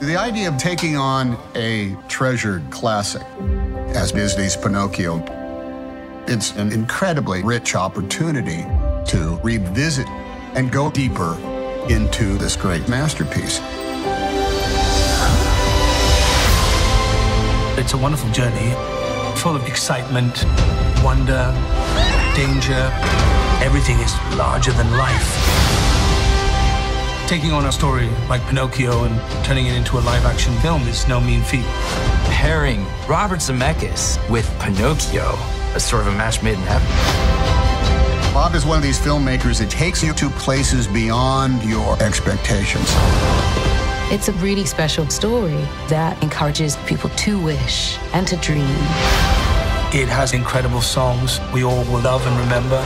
The idea of taking on a treasured classic, as Disney's Pinocchio, it's an incredibly rich opportunity to revisit and go deeper into this great masterpiece. It's a wonderful journey, full of excitement, wonder, danger. Everything is larger than life. Taking on a story like Pinocchio and turning it into a live-action film is no mean feat. Pairing Robert Zemeckis with Pinocchio is sort of a match made in heaven. Bob is one of these filmmakers that takes you to places beyond your expectations. It's a really special story that encourages people to wish and to dream. It has incredible songs we all will love and remember.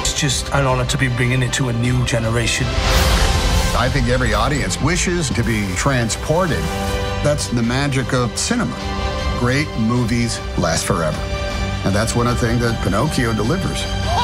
It's just an honor to be bringing it to a new generation. I think every audience wishes to be transported. That's the magic of cinema. Great movies last forever. And that's one of the things that Pinocchio delivers.